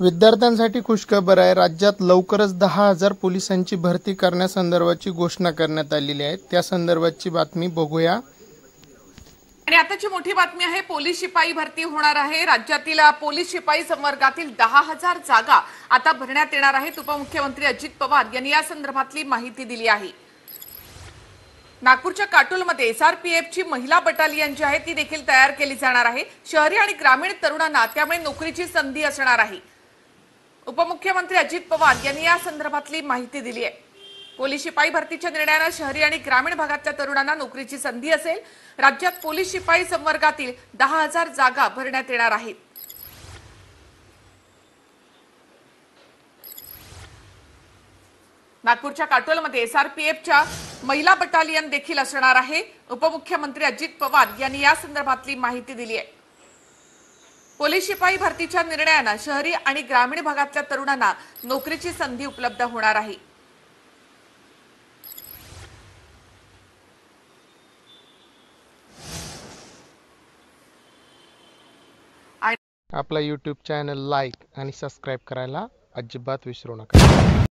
विद्यार्थ्यांसाठी खुशखबर आहे। राज्यात लवकरच 10,000 पोलिसांची भरती करण्यासंदर्भाची घोषणा करण्यात आलेली आहे। त्या संदर्भाची बातमी बघूया। आणि आताची मोठी बातमी आहे, पोलीस शिपाई भरती होणार आहे। राज्यातील पोलीस शिपाई संवर्गातील 10,000 जागा आता भरण्यात येणार आहेत। उपमुख्यमंत्री अजित पवार यांनी या संदर्भातली माहिती दिली आहे। नागपूरच्या काटोलमध्ये एसआरपीएफ ची महिला बटालियन जी आहे ती देखील तयार केली जाणार आहे। शहरी आणि ग्रामीण तरुणांना त्यामुळे नोकरीची संधी असणार आहे। उपमुख्यमंत्री अजित पवार यांनी या संदर्भातली माहिती दिली आहे। पोलीस शिपाई भरतीच्या निर्णयाने शहरी आणि ग्रामीण भागातल्या तरुणांना नोकरीची संधी असेल। राज्यात पोलीस शिपाई संवर्गातील 10,000 जागा भरण्यात येणार आहेत। नागपूरच्या काटोलमध्ये एसआरपीएफच्या महिला बटालियन देखील असणार आहे। उपमुख्यमंत्री अजित पवार यांनी या संदर्भातली माहिती दिली आहे। पोलीस शिपाई भरतीच्या निर्णयाने शहरी आणि ग्रामीण भागातल्या तरुणांना नोकरीची संधी उपलब्ध होणार आहे। आपला यूट्यूब चॅनल लाईक आणि सबस्क्राइब करायला अजिबात विसरू नका।